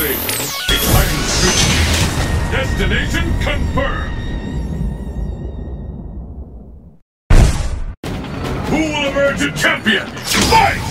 Building. Exciting scrutiny. Destination confirmed. Who will emerge a champion? Fight!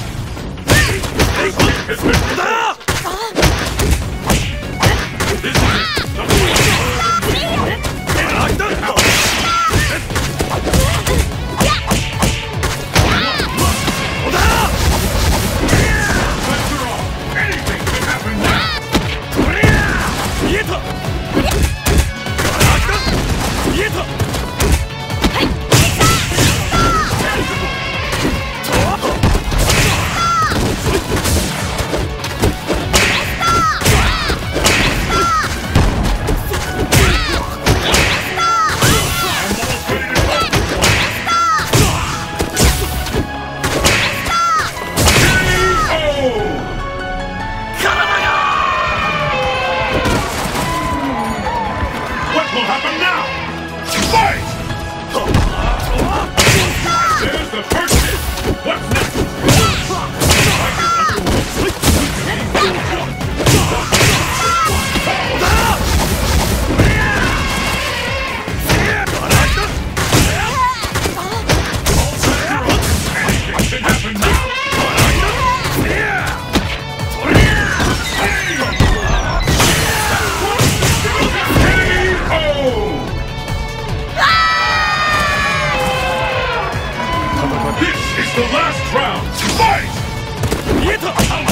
This is the last round. Fight!